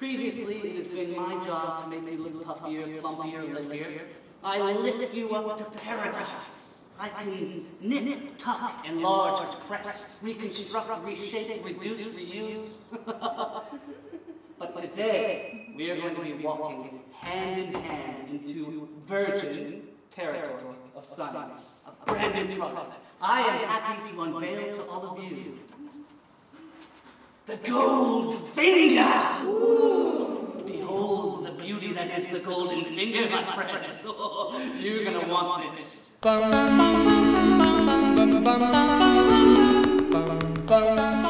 Previously, it has been my job to make you look puffier, plumpier, limpier. I lift you up to paradise. I can knit, tuck, enlarge, press, reconstruct, reshape, reduce, reuse. But today, we are going to be walking hand in hand into virgin territory of science, a brand new product. I am happy to unveil to all of you the gold finger! Ooh. Behold the beauty that is the golden finger, my friends. Oh, you're gonna want this.